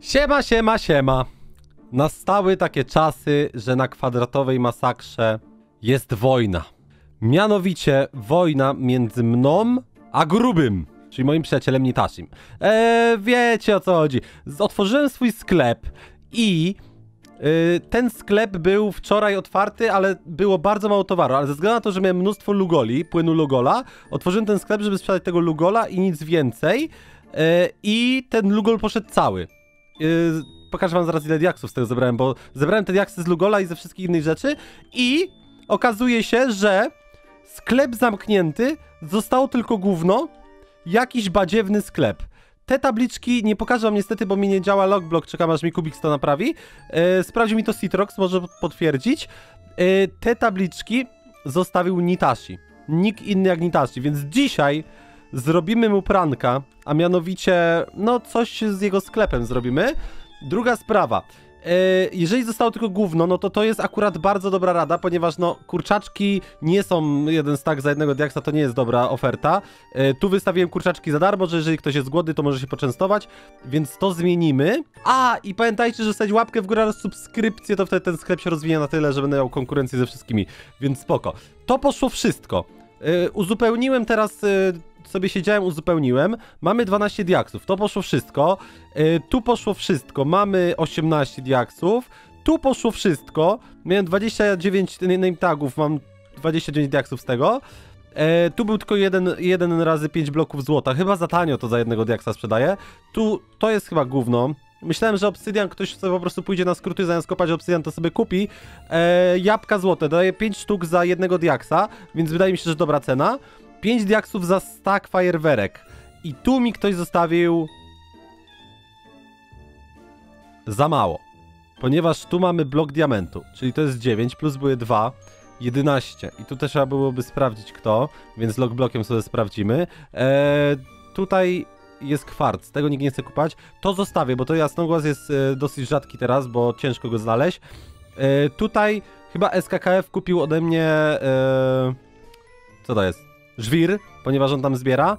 Siema. Nastały takie czasy, że na kwadratowej masakrze jest wojna. Mianowicie wojna między mną a grubym, czyli moim przyjacielem Nitashim. Wiecie o co chodzi. Otworzyłem swój sklep i ten sklep był wczoraj otwarty, ale było bardzo mało towaru. Ale ze względu na to, że miałem mnóstwo lugoli, płynu lugola, otworzyłem ten sklep, żeby sprzedać tego lugola i nic więcej. I ten lugol poszedł cały. Pokażę wam zaraz, ile diaksów z tego zebrałem, bo zebrałem te diaksy z lugola i ze wszystkich innych rzeczy. I okazuje się, że sklep zamknięty, zostało tylko gówno, jakiś badziewny sklep. Te tabliczki nie pokażę wam niestety, bo mi nie działa logblock, czekam aż mi Kubik to naprawi. Sprawdził mi to Citrox, może potwierdzić. Te tabliczki zostawił Nitashi. Nikt inny jak Nitashi, więc dzisiaj zrobimy mu pranka, a mianowicie, no coś z jego sklepem zrobimy. Druga sprawa, jeżeli zostało tylko gówno, no to to jest akurat bardzo dobra rada, ponieważ no kurczaczki nie są jeden stack za jednego diaksa, to nie jest dobra oferta. Tu wystawiłem kurczaczki za darmo, że jeżeli ktoś jest głodny, to może się poczęstować, więc to zmienimy. A i pamiętajcie, że stać łapkę w górę oraz subskrypcję, to wtedy ten sklep się rozwinie na tyle, że będę miał konkurencję ze wszystkimi, więc spoko. To poszło wszystko. Uzupełniłem teraz, sobie siedziałem, uzupełniłem. Mamy 12 diaksów, to poszło wszystko. Tu poszło wszystko, mamy 18 diaksów. Tu poszło wszystko, miałem 29 name tagów, mam 29 diaksów z tego. Tu był tylko 1 razy 5 bloków złota, chyba za tanio to za jednego diaksa sprzedaję. Tu, to jest chyba gówno. Myślałem, że obsydian, ktoś sobie po prostu pójdzie na skróty, zamiast kopać obsydian, to sobie kupi. Jabłka złote, daje 5 sztuk za jednego diaksa, więc wydaje mi się, że dobra cena. 5 diaksów za stack fajerwerek. I tu mi ktoś zostawił za mało, ponieważ tu mamy blok diamentu, czyli to jest 9, plus były 2, 11. I tu też trzeba byłoby sprawdzić kto, więc log blokiem sobie sprawdzimy. Tutaj jest kwarc, tego nikt nie chce kupować. To zostawię, bo to jasnogłaz jest dosyć rzadki teraz, bo ciężko go znaleźć. Tutaj chyba SKKF kupił ode mnie... co to jest? Żwir, ponieważ on tam zbiera.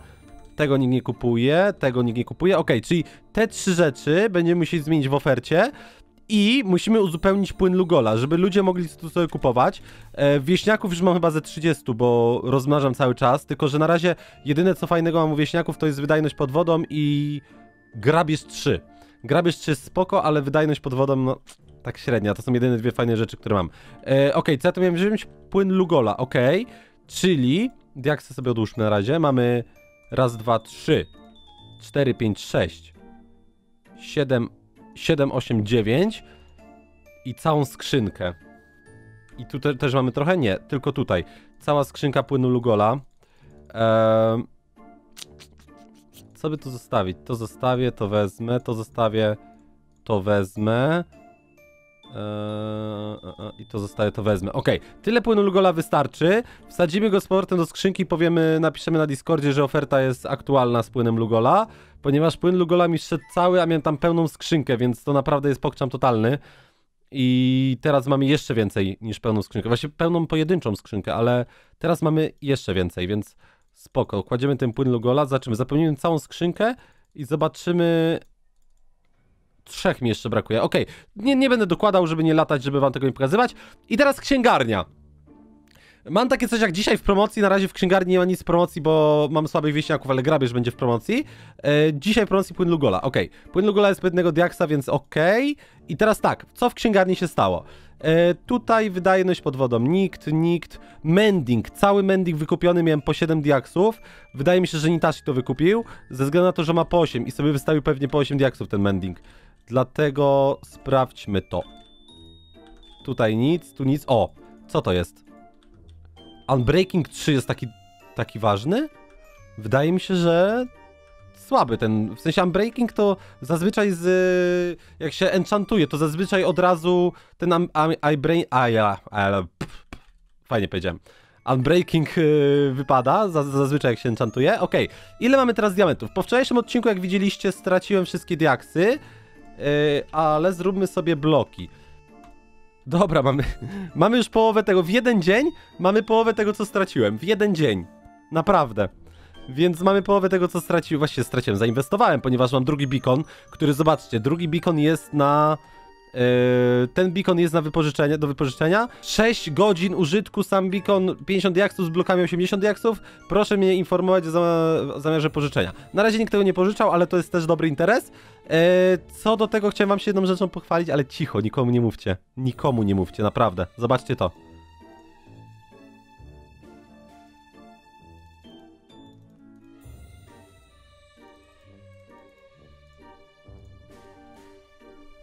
Tego nikt nie kupuje, tego nikt nie kupuje. Okej, czyli te 3 rzeczy będziemy musieli zmienić w ofercie. I musimy uzupełnić płyn Lugola, żeby ludzie mogli tu sobie kupować. Wieśniaków już mam chyba ze 30, bo rozmnażam cały czas. Tylko że na razie jedyne co fajnego mam u wieśniaków to jest wydajność pod wodą i grabież 3. Grabież 3 jest spoko, ale wydajność pod wodą no tak średnia. To są jedyne dwie fajne rzeczy, które mam. Okej, co ja tu miałem wziąć? Płyn Lugola, okej. Czyli diaksy sobie odłóżmy na razie. Mamy raz, dwa, trzy, 4, 5, 6, 7, 8, 9 i całą skrzynkę. I tu też mamy trochę? Nie, tylko tutaj. Cała skrzynka płynu Lugola. Co by tu zostawić? To zostawię, to wezmę, to zostawię, to wezmę. I to zostaje, to wezmę. Okej, tyle płynu Lugola wystarczy. Wsadzimy go z powrotem do skrzynki, powiemy, napiszemy na Discordzie, że oferta jest aktualna z płynem Lugola, ponieważ płyn Lugola mi szedł cały, a miałem tam pełną skrzynkę, więc to naprawdę jest pokczam totalny. I teraz mamy jeszcze więcej niż pełną skrzynkę. Właściwie pełną pojedynczą skrzynkę, ale teraz mamy jeszcze więcej, więc spoko. Kładziemy ten płyn Lugola, zobaczymy. Zapełnimy całą skrzynkę i zobaczymy... 3 mi jeszcze brakuje. Okej, nie będę dokładał, żeby nie latać, żeby wam tego nie pokazywać. I teraz księgarnia. Mam takie coś jak dzisiaj w promocji. Na razie w księgarni nie ma nic w promocji, bo mam słabych wieśniaków, ale grabież będzie w promocji. Dzisiaj w promocji płyn Lugola. Okej, płyn Lugola jest jednego diaksa, więc okej. I teraz tak, co w księgarni się stało? Tutaj wydajność pod wodą. Nikt. Mending. Cały mending wykupiony miałem po 7 diaksów. Wydaje mi się, że Nitashi to wykupił. Ze względu na to, że ma po 8 i sobie wystawił pewnie po 8 diaksów ten mending. Dlatego sprawdźmy to. Tutaj nic, tu nic. O, co to jest? Unbreaking 3 jest taki ważny? Wydaje mi się, że słaby ten. W sensie Unbreaking to zazwyczaj z... Jak się enchantuje, to zazwyczaj od razu ten... Fajnie powiedziałem. Unbreaking wypada, zazwyczaj jak się enchantuje. Okej, ile mamy teraz diamentów? Po wczorajszym odcinku, jak widzieliście, straciłem wszystkie diaksy. Ale zróbmy sobie bloki. Dobra, mamy już połowę tego. W jeden dzień mamy połowę tego, co straciłem. W jeden dzień. Naprawdę. Więc mamy połowę tego, co straciłem. Właśnie straciłem, zainwestowałem, ponieważ mam drugi beacon, który, zobaczcie, drugi beacon jest na... ten beacon jest na wypożyczenie, do wypożyczenia. 6 godzin użytku, sam beacon, 50 jaksów z blokami 80 jaksów. Proszę mnie informować o zamiarze pożyczenia. Na razie nikt tego nie pożyczał, ale to jest też dobry interes. Co do tego chciałem wam się jedną rzeczą pochwalić, ale cicho, nikomu nie mówcie. Nikomu nie mówcie, naprawdę. Zobaczcie to.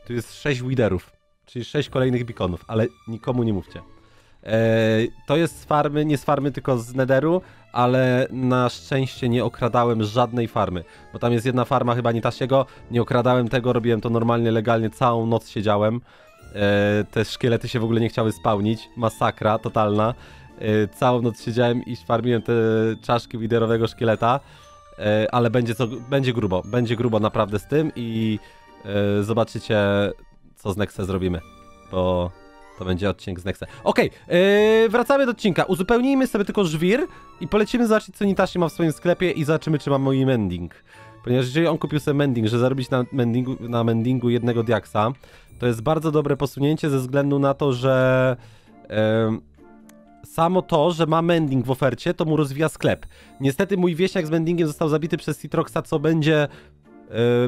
Tu jest 6 widerów, czyli 6 kolejnych beaconów, ale nikomu nie mówcie. To jest z farmy, nie z farmy, tylko z netheru, ale na szczęście nie okradałem żadnej farmy, bo tam jest jedna farma chyba Nitashiego, nie okradałem tego, robiłem to normalnie, legalnie, całą noc siedziałem. Te szkielety się w ogóle nie chciały spełnić, masakra totalna. Całą noc siedziałem i farmiłem te czaszki widerowego szkieleta, ale będzie grubo naprawdę z tym i... zobaczycie, co z Nexe zrobimy, bo to będzie odcinek z Nexe. Okej, wracamy do odcinka. Uzupełnijmy sobie tylko żwir i polecimy zobaczyć, co Nitashi ma w swoim sklepie i zobaczymy, czy ma mój mending. Ponieważ jeżeli on kupił sobie mending, że zarobić na mendingu jednego diaksa, to jest bardzo dobre posunięcie ze względu na to, że... samo to, że ma mending w ofercie, to mu rozwija sklep. Niestety mój wieśniak z mendingiem został zabity przez Citroxa, co będzie...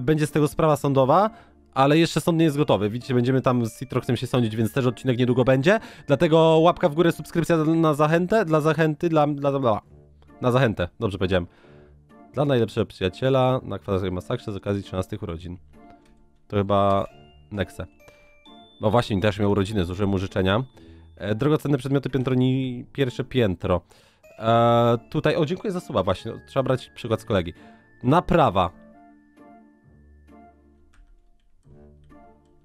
będzie z tego sprawa sądowa, ale jeszcze sąd nie jest gotowy. Widzicie, będziemy tam z Citroxem się sądzić, więc też odcinek niedługo będzie. Dlatego łapka w górę, subskrypcja na zachętę, dla zachęty, na zachętę, dobrze powiedziałem. Dla najlepszego przyjaciela na kwadratowej masakrze z okazji 13 urodzin. To chyba Nexe. No właśnie, też miał urodziny, złożyłem mu życzenia. Drogocenne przedmioty, pierwsze piętro. Tutaj, o dziękuję za suba właśnie, trzeba brać przykład z kolegi. Naprawa.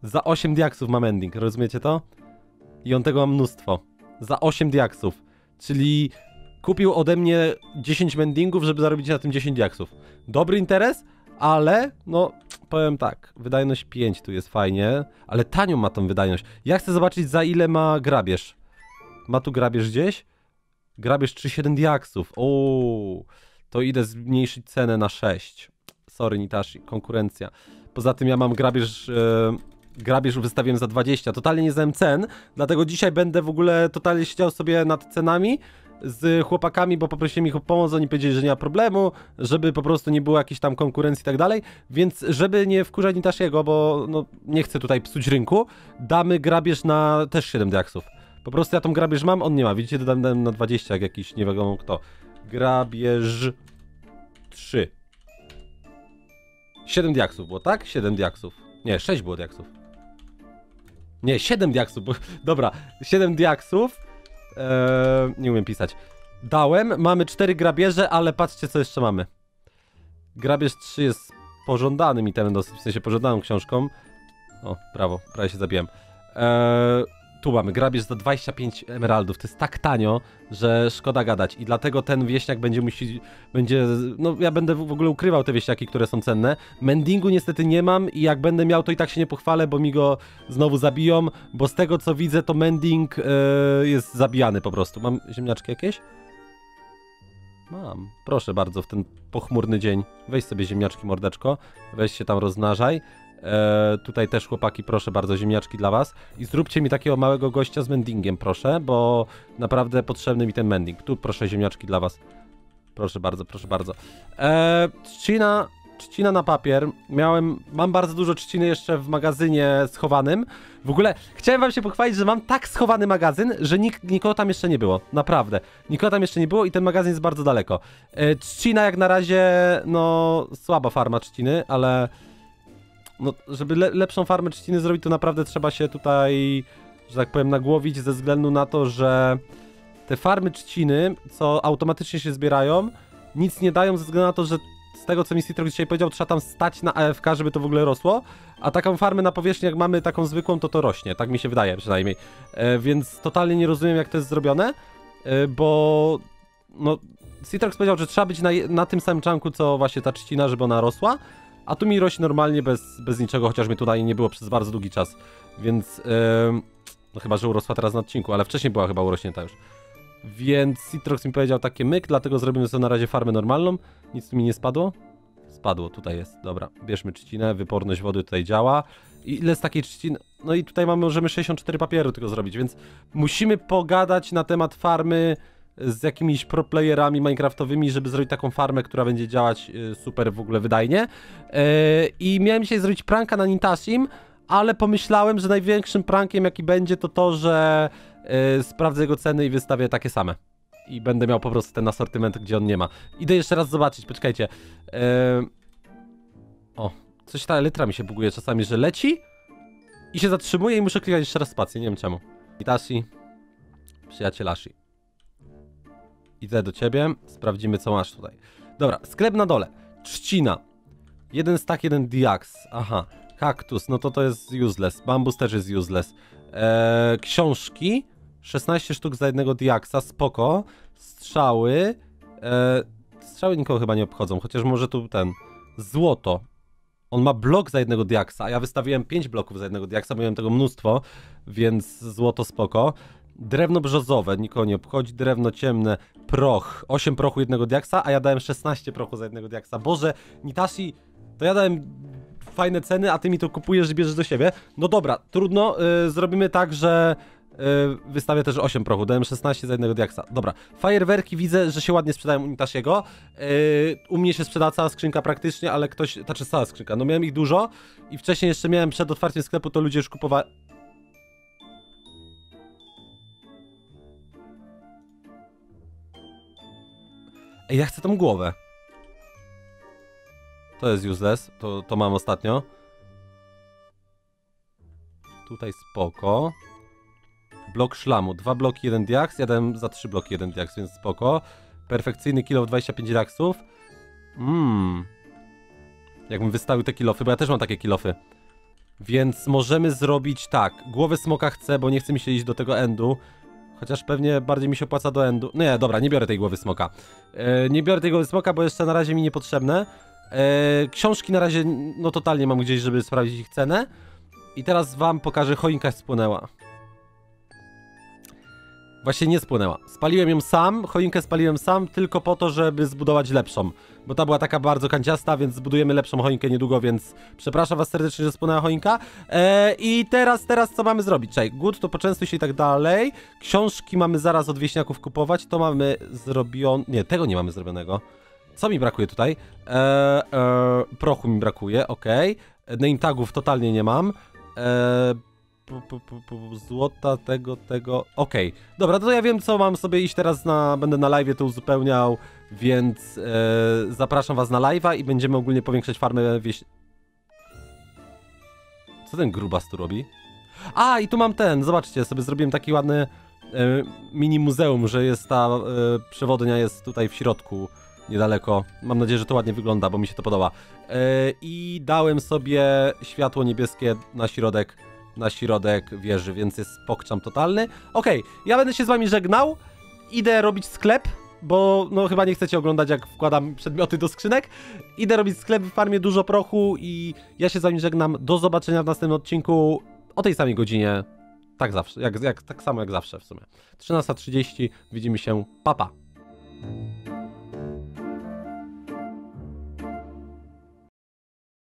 Za 8 diaksów ma mending, rozumiecie to? I on tego ma mnóstwo. Za 8 diaksów. Czyli kupił ode mnie 10 mendingów, żeby zarobić na tym 10 diaksów. Dobry interes, ale no powiem tak, wydajność 5 tu jest fajnie, ale tanią ma tą wydajność. Ja chcę zobaczyć, za ile ma grabież. Ma tu grabież gdzieś? Grabież 3,7 diaksów. O, to idę zmniejszyć cenę na 6. Sorry Nitashi, konkurencja. Poza tym ja mam grabież... grabież wystawiłem za 20, totalnie nie znałem cen, dlatego dzisiaj będę w ogóle totalnie siedział sobie nad cenami z chłopakami, bo poprosiłem ich o pomoc, oni powiedzieli, że nie ma problemu, żeby po prostu nie było jakiejś tam konkurencji i tak dalej, więc żeby nie wkurzać Nitashiego, bo no, nie chcę tutaj psuć rynku, damy grabież na też 7 diaksów. Po prostu ja tą grabież mam, on nie ma, widzicie, dodam na 20 jak jakiś nie wiadomo kto. Grabież 3. 7 diaksów było, tak? 7 diaksów. Nie, 6 było diaksów. Nie, 7 diaksów, bo, dobra, 7 diaksów, nie umiem pisać, dałem, mamy 4 grabieże, ale patrzcie, co jeszcze mamy. Grabież 3 jest pożądanym itemem dosyć, w sensie pożądaną książką. O, brawo, prawie się zabiłem. Tu mamy grabież za 25 emeraldów, to jest tak tanio, że szkoda gadać i dlatego ten wieśniak będzie no ja będę w ogóle ukrywał te wieśniaki, które są cenne. Mendingu niestety nie mam i jak będę miał, to i tak się nie pochwalę, bo mi go znowu zabiją, bo z tego co widzę, to mending jest zabijany po prostu. Mam ziemniaczki jakieś? Mam, proszę bardzo, w ten pochmurny dzień, weź sobie ziemniaczki mordeczko, weź się tam rozmnażaj. Tutaj też chłopaki, proszę bardzo, ziemniaczki dla was i zróbcie mi takiego małego gościa z mendingiem, proszę, bo naprawdę potrzebny mi ten mending. Tu proszę, ziemniaczki dla was, proszę bardzo, proszę bardzo. Trzcina na papier, mam bardzo dużo trzciny jeszcze w magazynie schowanym. W ogóle chciałem wam się pochwalić, że mam tak schowany magazyn, że nikogo tam jeszcze nie było, naprawdę, nikogo tam jeszcze nie było i ten magazyn jest bardzo daleko. Trzcina jak na razie, no słaba farma trzciny, ale... no, żeby lepszą farmę trzciny zrobić, to naprawdę trzeba się tutaj, że tak powiem, nagłowić ze względu na to, że te farmy trzciny, co automatycznie się zbierają, nic nie dają ze względu na to, że z tego, co mi Citrox dzisiaj powiedział, trzeba tam stać na AFK, żeby to w ogóle rosło, a taką farmę na powierzchni, jak mamy taką zwykłą, to rośnie, tak mi się wydaje przynajmniej, więc totalnie nie rozumiem, jak to jest zrobione, bo no, Citrox powiedział, że trzeba być na tym samym czanku, co właśnie ta trzcina, żeby ona rosła. A tu mi rośnie normalnie bez niczego, chociaż mnie tutaj nie było przez bardzo długi czas. Więc no chyba, że urosła teraz na odcinku, ale wcześniej była chyba urośnięta już. Więc Citrox mi powiedział takie myk, dlatego zrobimy sobie na razie farmę normalną. Nic mi nie spadło? Spadło, tutaj jest. Dobra, bierzmy trzcinę, wyporność wody tutaj działa. I ile z takiej trzciny? No i tutaj mamy, możemy 64 papieru tylko zrobić, więc musimy pogadać na temat farmy z jakimiś proplayerami minecraftowymi, żeby zrobić taką farmę, która będzie działać super w ogóle wydajnie. I miałem dzisiaj zrobić pranka na Nitashim, ale pomyślałem, że największym prankiem jaki będzie to to, że sprawdzę jego ceny i wystawię takie same. I będę miał po prostu ten asortyment, gdzie on nie ma. Idę jeszcze raz zobaczyć, poczekajcie. O, coś ta elytra mi się buguje czasami, że leci i się zatrzymuje i muszę klikać jeszcze raz spację, nie wiem czemu. Nitashi, przyjacielashi. Idę do ciebie, sprawdzimy co masz tutaj. Dobra, sklep na dole, trzcina. Jeden stack, jeden diaks, aha. Kaktus, no to to jest useless, bambus też jest useless. Książki, 16 sztuk za jednego diaksa, spoko. Strzały, strzały nikogo chyba nie obchodzą, chociaż może tu ten, złoto. On ma blok za jednego diaksa, a ja wystawiłem 5 bloków za jednego diaksa, bo miałem tego mnóstwo, więc złoto spoko. Drewno brzozowe, nikogo nie obchodzi, drewno ciemne, proch, 8 prochu jednego diaksa, a ja dałem 16 prochu za jednego diaksa. Boże, Nitashi, to ja dałem fajne ceny, a ty mi to kupujesz i bierzesz do siebie. No dobra, trudno, zrobimy tak, że wystawię też 8 prochu, dałem 16 za jednego diaksa. Dobra, fajerwerki widzę, że się ładnie sprzedają u Nitashiego. U mnie się sprzeda cała skrzynka praktycznie, ale ktoś, znaczy cała skrzynka, no miałem ich dużo i wcześniej jeszcze miałem przed otwarciem sklepu, to ludzie już kupowali. Ej, ja chcę tą głowę. To jest useless, to mam ostatnio. Tutaj spoko. Blok szlamu, 2 bloki, 1 diaks. Ja dałem za 3 bloki, 1 diaks, więc spoko. Perfekcyjny kilof, 25 diaksów. Jakbym wystawił te kilofy, bo ja też mam takie kilofy. Więc możemy zrobić tak. Głowę smoka chcę, bo nie chce mi się iść do tego endu. Chociaż pewnie bardziej mi się opłaca do endu. Nie, dobra, nie biorę tej głowy smoka. Nie biorę tej głowy smoka, bo jeszcze na razie mi niepotrzebne. Książki na razie, no totalnie mam gdzieś, żeby sprawdzić ich cenę. I teraz wam pokażę, choinka spłynęła. Właśnie nie spłynęła. Spaliłem ją sam, choinkę spaliłem sam, tylko po to, żeby zbudować lepszą. Bo ta była taka bardzo kanciasta, więc zbudujemy lepszą choinkę niedługo, więc przepraszam was serdecznie, że spłynęła choinka. I teraz co mamy zrobić? Czekaj, good, to poczęstuj się i tak dalej. Książki mamy zaraz od wieśniaków kupować, to mamy zrobione... Nie, tego nie mamy zrobionego. Co mi brakuje tutaj? Prochu mi brakuje, okej. Name tagów totalnie nie mam. Złota, tego. Okej. Dobra, to ja wiem, co mam sobie iść teraz na. Będę na live'ie to uzupełniał, więc zapraszam was na live'a i będziemy ogólnie powiększać farmę wieś. Co ten grubas tu robi? A, i tu mam ten, zobaczcie, sobie zrobiłem taki ładny mini muzeum, że jest ta przewodnia jest tutaj w środku. Niedaleko. Mam nadzieję, że to ładnie wygląda, bo mi się to podoba. I dałem sobie światło niebieskie na środek wieży, więc jest pokczam totalny. Okej, ja będę się z wami żegnał. Idę robić sklep, bo no chyba nie chcecie oglądać, jak wkładam przedmioty do skrzynek. Idę robić sklep, w farmie dużo prochu i ja się z wami żegnam. Do zobaczenia w następnym odcinku o tej samej godzinie. Tak zawsze, tak samo jak zawsze w sumie. 13:30, widzimy się. Pa, pa.